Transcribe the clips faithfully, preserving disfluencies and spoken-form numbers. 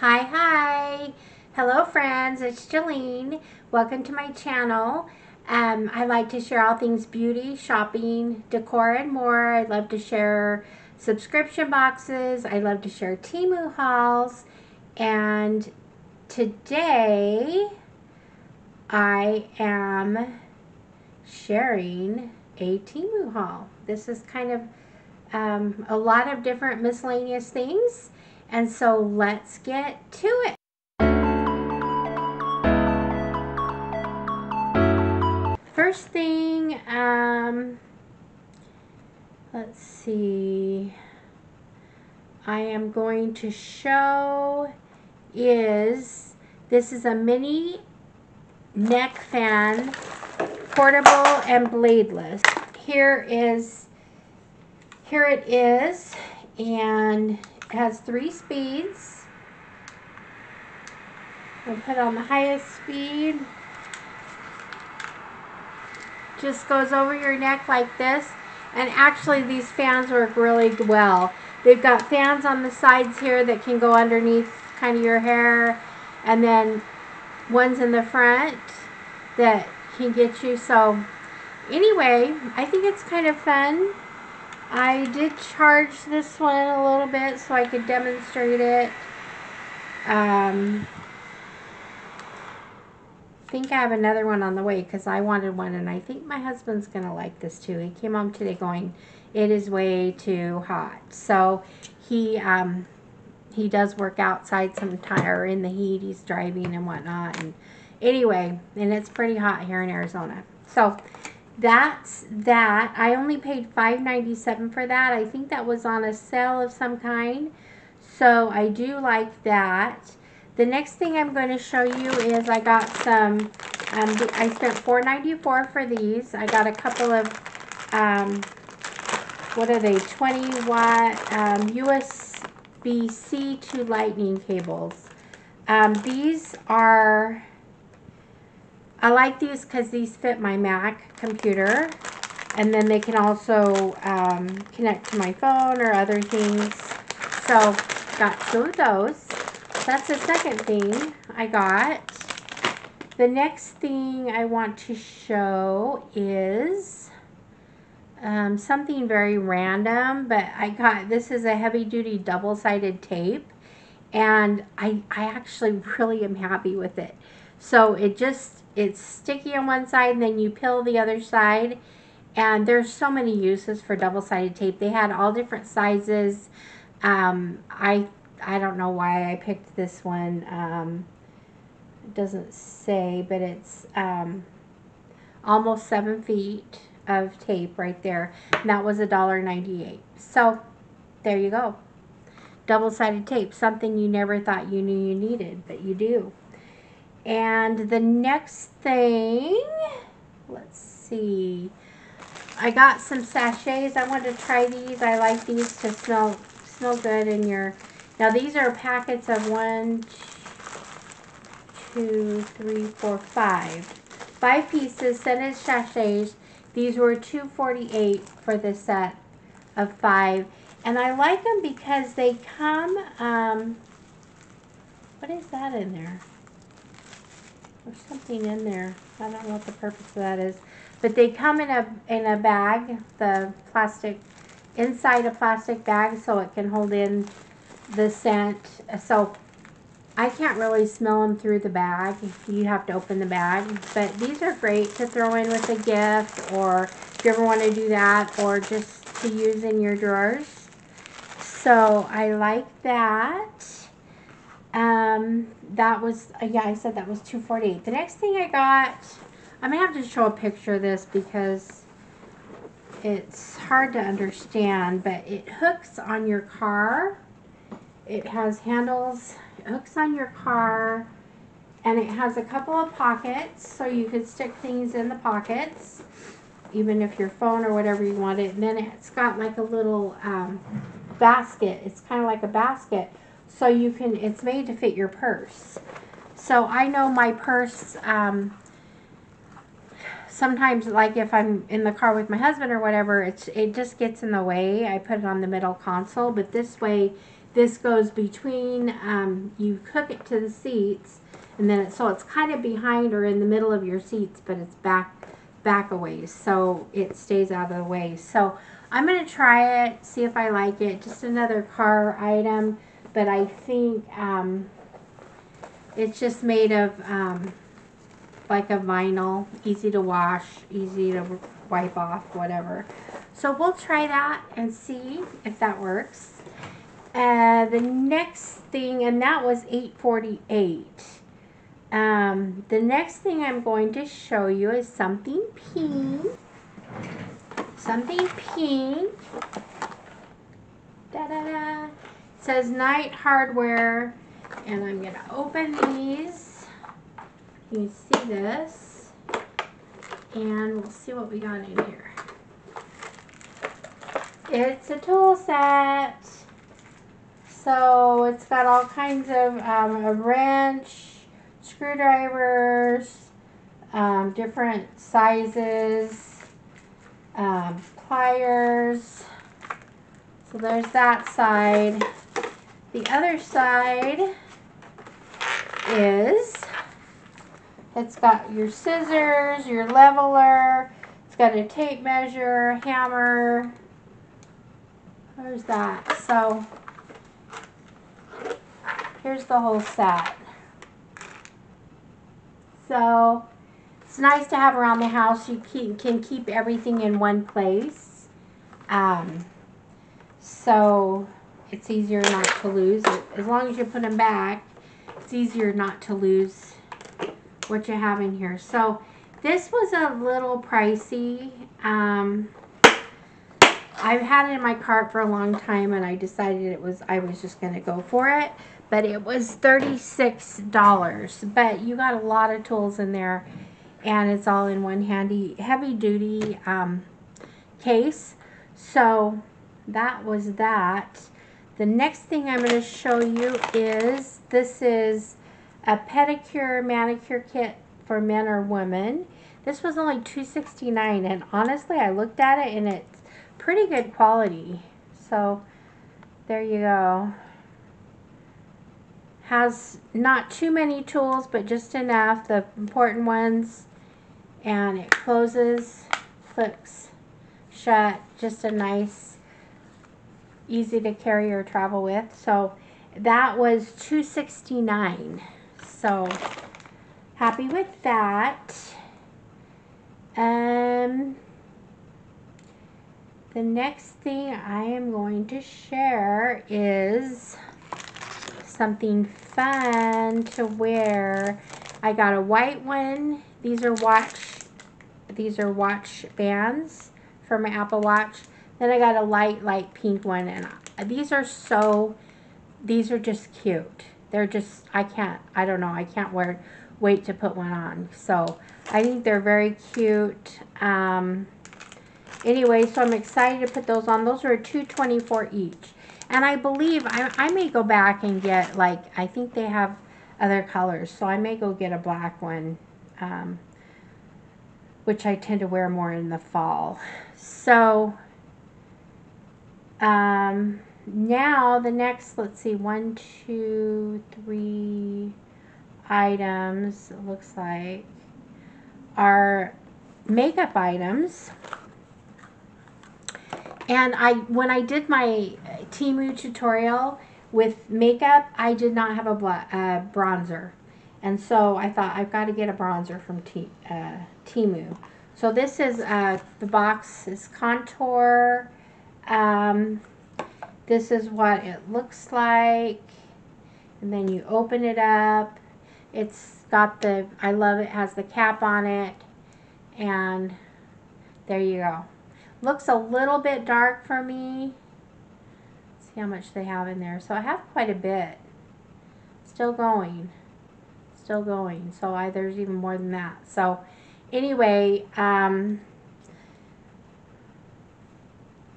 Hi, hi. Hello friends, it's Jillene. Welcome to my channel. Um, I like to share all things beauty, shopping, decor, and more. I love to share subscription boxes. I love to share Temu hauls. And today I am sharing a Temu haul. This is kind of um, a lot of different miscellaneous things. And so let's get to it. First thing, um, let's see, I am going to show is, this is a mini neck fan, portable and bladeless. Here is, here it is, and it has three speeds. We'll put on the highest speed. Just goes over your neck like this. And actually these fans work really well. They've got fans on the sides here that can go underneath kind of your hair. And then ones in the front that can get you. So anyway, I think it's kind of fun. I did charge this one a little bit so I could demonstrate it. Um, I think I have another one on the way because I wanted one, and I think my husband's going to like this too. He came home today going, it is way too hot. So he um, he does work outside sometimes, or in the heat. He's driving and whatnot. And anyway, and it's pretty hot here in Arizona. So that's that. I only paid five ninety-seven for that. I think that was on a sale of some kind, so I do like that. The next thing I'm going to show you is I got some um, I spent four ninety-four for these. I got a couple of um, what are they, twenty watt um, U S B C to Lightning cables. Um, these are, I like these because these fit my Mac computer, and then they can also um, connect to my phone or other things. So got two of those. That's the second thing I got. The next thing I want to show is um, something very random, but I got, this is a heavy duty double-sided tape, and I, I actually really am happy with it. So it just, it's sticky on one side, and then you peel the other side. And there's so many uses for double-sided tape. They had all different sizes. Um, I I don't know why I picked this one. Um, it doesn't say, but it's um, almost seven feet of tape right there. And that was a dollar ninety-eight. So there you go. Double-sided tape, something you never thought you knew you needed, but you do. And the next thing, let's see, I got some sachets. I wanted to try these. I like these to smell smell good in your, now these are packets of one, two, three, four, five. Five pieces, scented sachets. These were two forty-eight for the set of five. And I like them because they come, um, what is that in there? There's something in there. I don't know what the purpose of that is, but they come in a in a bag, the plastic, inside a plastic bag, so it can hold in the scent. So I can't really smell them through the bag. You have to open the bag, but these are great to throw in with a gift, or if you ever want to do that, or just to use in your drawers. So I like that. Um, that was, uh, yeah, I said that was two forty-eight. The next thing I got, I'm going to have to show a picture of this because it's hard to understand, but it hooks on your car. It has handles, it hooks on your car, and it has a couple of pockets, so you could stick things in the pockets, even if your phone or whatever you want it. And then it's got like a little um, basket. It's kind of like a basket. So you can, it's made to fit your purse. So I know my purse, um, sometimes like if I'm in the car with my husband or whatever, it's, it just gets in the way. I put it on the middle console, but this way This goes between, um, you hook it to the seats, and then it, so it's kind of behind or in the middle of your seats, but it's back, back a ways, so it stays out of the way. So I'm going to try it, see if I like it. Just another car item, but I think um, it's just made of um, like a vinyl, easy to wash, easy to wipe off, whatever. So we'll try that and see if that works. Uh, the next thing, and that was eight forty-eight. Um, the next thing I'm going to show you is something pink. Something pink. Da-da-da. It says Night Hardware. And I'm going to open these. You see this. And we'll see what we got in here. It's a tool set. So it's got all kinds of um, a wrench, screwdrivers, um, different sizes, um, pliers. So there's that side. The other side is, it's got your scissors, your leveler, it's got a tape measure, hammer. There's that. So here's the whole set. So it's nice to have around the house. You keep, can keep everything in one place. Um, so it's easier not to lose. As long as you put them back, it's easier not to lose what you have in here. So this was a little pricey. Um, I've had it in my cart for a long time, and I decided it was, I was just going to go for it. But it was thirty-six dollars, but you got a lot of tools in there, and it's all in one handy, heavy-duty um, case. So that was that. The next thing I'm going to show you is, this is a pedicure manicure kit for men or women. This was only two sixty-nine, and honestly, I looked at it, and it's pretty good quality. So there you go. Has not too many tools, but just enough, the important ones, and it closes, flips shut, just a nice, easy to carry or travel with. So that was two sixty-nine. So happy with that. Um, the next thing I am going to share is something fun to wear. I got a white one. These are watch, these are watch bands for my Apple Watch. Then I got a light, light pink one, and these are so, these are just cute. They're just, I can't, I don't know, I can't wear, wait to put one on. So I think they're very cute. Um, anyway, so I'm excited to put those on. Those are two twenty-four each. And I believe, I, I may go back and get, like, I think they have other colors. So I may go get a black one, um, which I tend to wear more in the fall. So, um, now the next, let's see, one, two, three items, it looks like, are makeup items. And I, when I did my Temu tutorial with makeup, I did not have a uh, bronzer. And so I thought, I've got to get a bronzer from T uh, Temu. So this is, uh, the box is contour. Um, this is what it looks like. And then you open it up. It's got the, I love it, has the cap on it. And there you go. Looks a little bit dark for me. Let's see how much they have in there. So I have quite a bit. Still going. Still going. So I, there's even more than that. So anyway, um,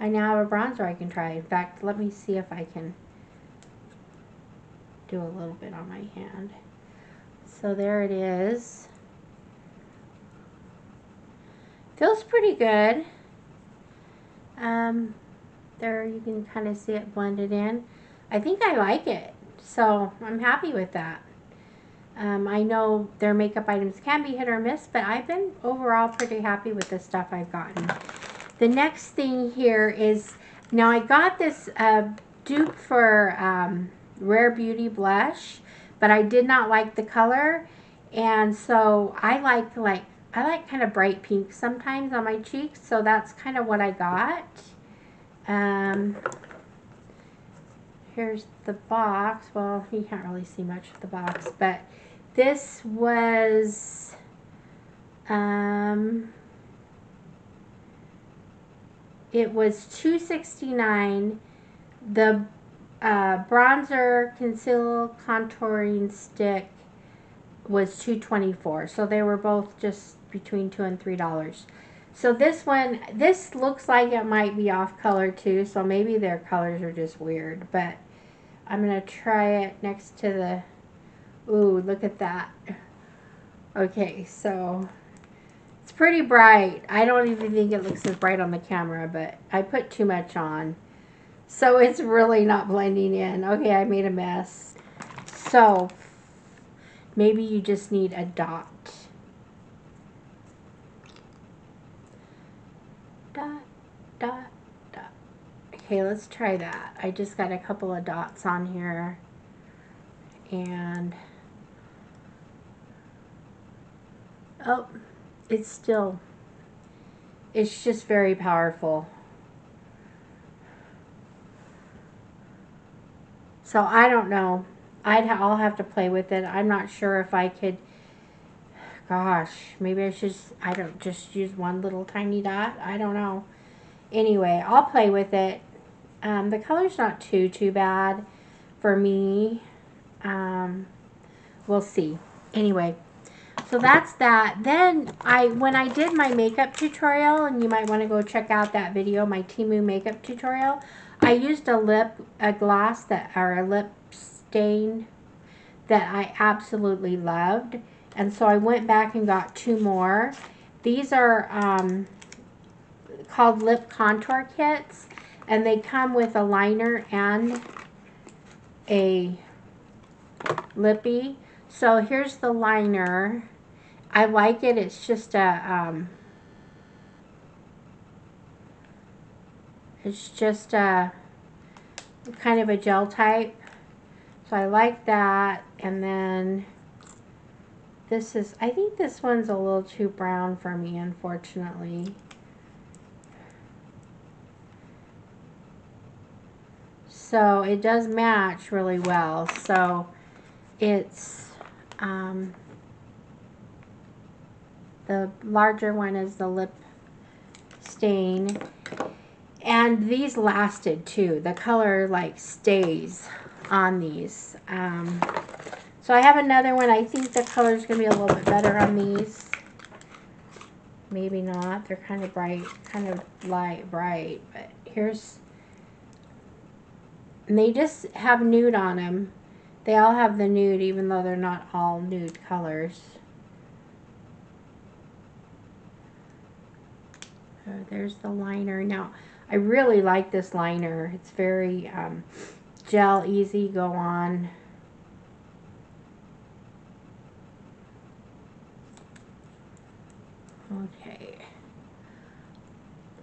I now have a bronzer I can try. In fact, let me see if I can do a little bit on my hand. So there it is. Feels pretty good. Um, there you can kind of see it blended in. I think I like it, so I'm happy with that. Um, I know their makeup items can be hit or miss, but I've been overall pretty happy with the stuff I've gotten. The next thing here is, now I got this uh, dupe for um, Rare Beauty blush, but I did not like the color, and so I like like I like kind of bright pink sometimes on my cheeks, so that's kind of what I got. Um, here's the box. Well, you can't really see much of the box, but this was um, it was two sixty-nine. The uh, bronzer, conceal, contouring stick was two twenty-four. So they were both just between two and three dollars. So this one, this looks like it might be off color too, so maybe their colors are just weird, but I'm going to try it next to the, ooh, look at that. Okay, so it's pretty bright. I don't even think it looks as bright on the camera, but I put too much on, so it's really not blending in. Okay, I made a mess. So maybe you just need a dot. Dot, dot, dot. Okay, let's try that. I just got a couple of dots on here. And, oh, it's still, it's just very powerful. So I don't know. I'd ha- I'll have to play with it. I'm not sure if I could, gosh, maybe I should, I don't, just use one little tiny dot. I don't know. Anyway, I'll play with it. Um, the color's not too, too bad for me. Um, we'll see. Anyway, so that's that. Then, I when I did my makeup tutorial, and you might want to go check out that video, my Temu makeup tutorial, I used a lip, a gloss that, or a lip stain that I absolutely loved. And so I went back and got two more. These are um, called lip contour kits, and they come with a liner and a lippy. So here's the liner. I like it. It's just a um, it's just a kind of a gel type. So I like that. And then this is, I think this one's a little too brown for me, unfortunately. So it does match really well. So it's, um, the larger one is the lip stain. And these lasted too. The color like stays on these. Um, so I have another one. I think the color is going to be a little bit better on these. Maybe not. They're kind of bright, kind of light, bright. But here's, and they just have nude on them. They all have the nude, even though they're not all nude colors. So there's the liner. Now, I really like this liner. It's very, um, gel easy go on. Okay,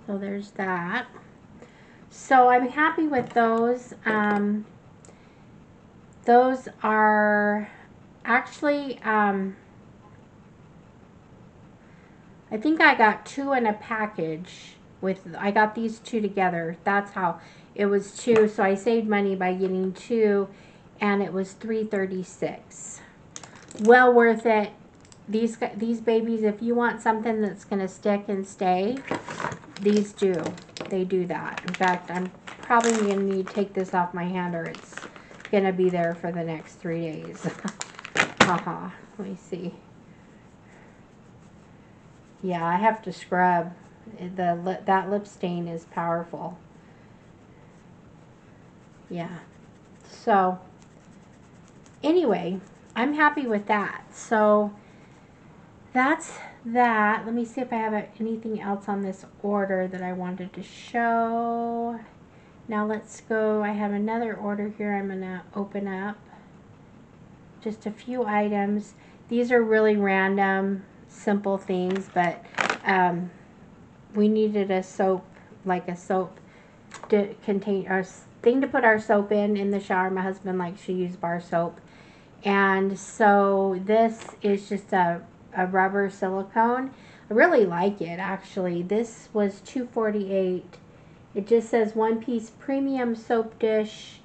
so there's that. So I'm happy with those. Um, those are actually, um, I think I got two in a package with, I got these two together. That's how. It was two, so I saved money by getting two, and it was three thirty-six. Well worth it. These these babies, if you want something that's gonna stick and stay, these do. They do that. In fact, I'm probably gonna need to take this off my hand, or it's gonna be there for the next three days. Haha. Let me see. Yeah, I have to scrub. The that lip stain is powerful. Yeah, so anyway, I'm happy with that. So that's that. Let me see if I have anything else on this order that I wanted to show. Now let's go, I have another order here I'm going to open up. Just a few items. These are really random, simple things, but um, we needed a soap, like a soap to contain our thing to put our soap in in the shower. My husband likes to use bar soap. And so this is just a, a rubber silicone. I really like it, actually. This was two forty-eight. It just says one piece premium soap dish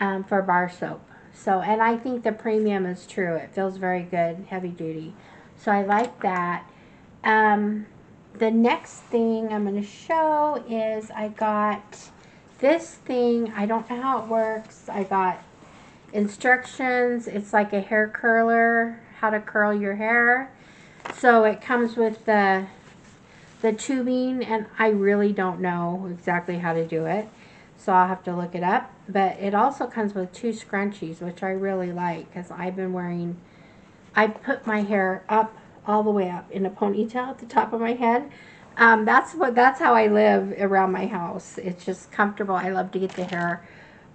um, for bar soap. So, and I think the premium is true. It feels very good, heavy duty. So I like that. Um, the next thing I'm going to show is I got this thing. I don't know how it works. I got instructions. It's like a hair curler, how to curl your hair. So it comes with the, the tubing, and I really don't know exactly how to do it. So I'll have to look it up. But it also comes with two scrunchies, which I really like because I've been wearing, I put my hair up, all the way up in a ponytail at the top of my head. Um, that's what, that's how I live around my house. It's just comfortable. I love to get the hair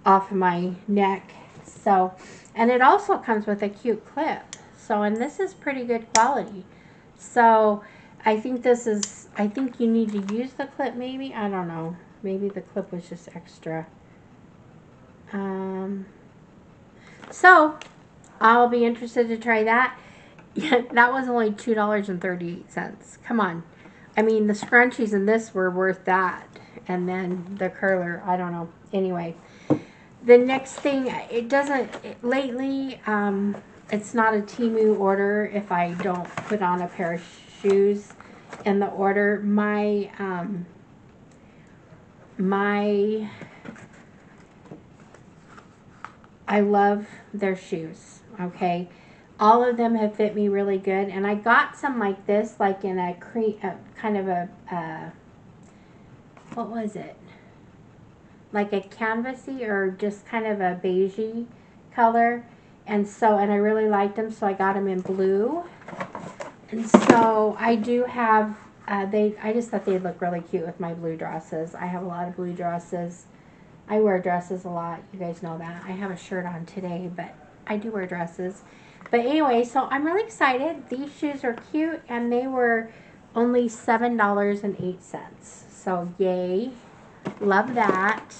off my neck. So, and it also comes with a cute clip. So, and this is pretty good quality. So, I think this is, I think you need to use the clip maybe. I don't know. Maybe the clip was just extra. Um, so, I'll be interested to try that. Yeah, that was only two dollars and thirty-eight cents. Come on. I mean, the scrunchies in this were worth that. And then the curler, I don't know. Anyway, the next thing, it doesn't, it, lately, um, it's not a Temu order if I don't put on a pair of shoes in the order. My, um, my, I love their shoes, okay? All of them have fit me really good, and I got some like this, like in a cream, uh, kind of a, uh, what was it? Like a canvasy or just kind of a beigey color, and so, and I really liked them, so I got them in blue, and so I do have, uh, they, I just thought they'd look really cute with my blue dresses. I have a lot of blue dresses. I wear dresses a lot, you guys know that. I have a shirt on today, but I do wear dresses. But anyway, so I'm really excited. These shoes are cute, and they were only seven dollars and eight cents. So, yay. Love that.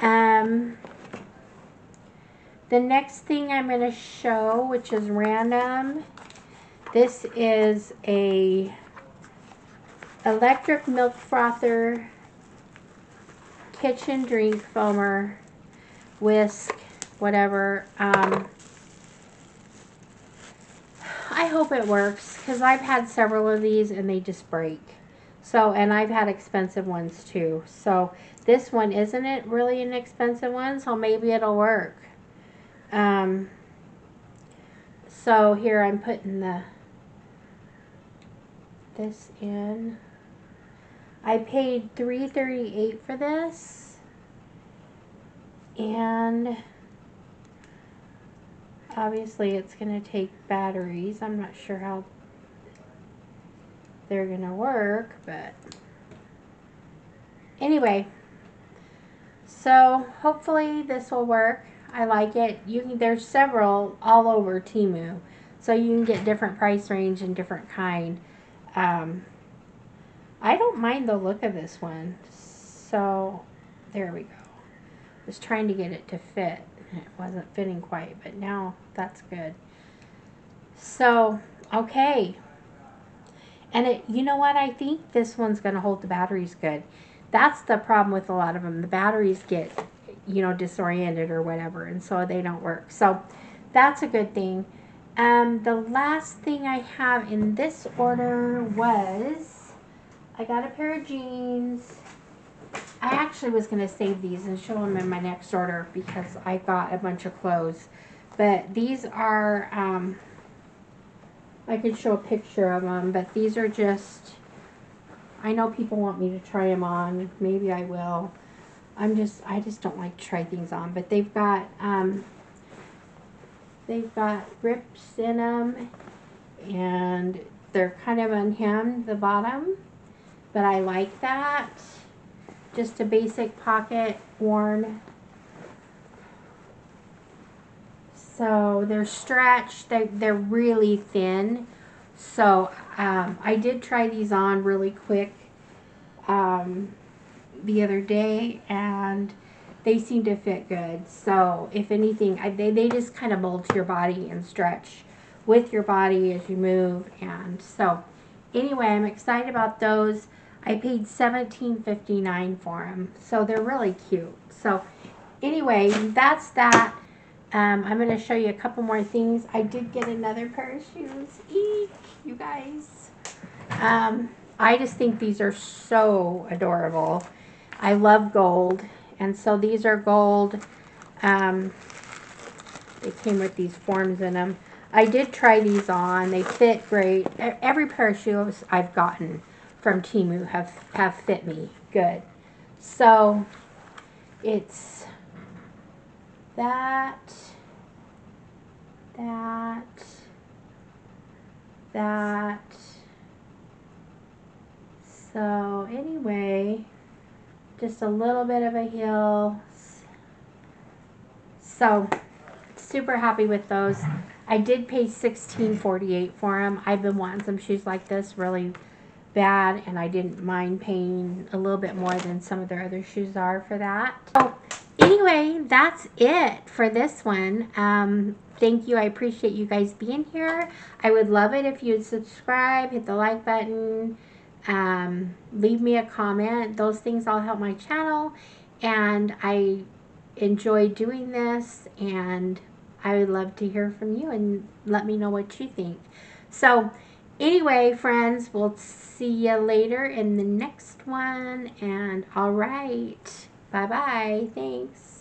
Um, the next thing I'm going to show, which is random, this is a electric milk frother kitchen drink foamer, whisk, whatever. Um... I hope it works, because I've had several of these and they just break. So, and I've had expensive ones too. So, this one, isn't it really an expensive one? So, maybe it'll work. Um, so, here I'm putting the this in. I paid three thirty-eight for this. And obviously, it's going to take batteries. I'm not sure how they're going to work, but anyway. So, hopefully this will work. I like it. You can, there's several all over Temu. So, you can get different price range and different kind. Um, I don't mind the look of this one. So, there we go. I was trying to get it to fit. It wasn't fitting quite, but now that's good. So, okay. And it, you know what? I think this one's going to hold the batteries good. That's the problem with a lot of them. The batteries get, you know, disoriented or whatever, and so they don't work. So, that's a good thing. Um, the last thing I have in this order was I got a pair of jeans. I actually was going to save these and show them in my next order because I got a bunch of clothes. But these are, um, I can show a picture of them, but these are just, I know people want me to try them on. Maybe I will. I'm just, I just don't like to try things on. But they've got, um, they've got rips in them, and they're kind of unhemmed, the bottom. But I like that. just a basic pocket worn. So they're stretched, they, they're really thin. So um, I did try these on really quick um, the other day, and they seem to fit good. So if anything, I, they, they just kind of mold to your body and stretch with your body as you move. And so anyway, I'm excited about those. I paid seventeen fifty-nine for them. So they're really cute. So anyway, that's that. Um, I'm going to show you a couple more things. I did get another pair of shoes. Eek, you guys. Um, I just think these are so adorable. I love gold. And so these are gold. Um, they came with these forms in them. I did try these on. They fit great. Every pair of shoes I've gotten from Temu have, have fit me good. So it's... that, that, that, so anyway, just a little bit of a heel, so super happy with those. I did pay sixteen forty-eight for them. I've been wanting some shoes like this really bad, and I didn't mind paying a little bit more than some of their other shoes are for that. So, anyway, that's it for this one. Um, thank you. I appreciate you guys being here. I would love it if you'd subscribe, hit the like button, um, leave me a comment. Those things all help my channel, and I enjoy doing this, and I would love to hear from you and let me know what you think. So anyway, friends, we'll see you later in the next one, and all right. Bye-bye. Thanks.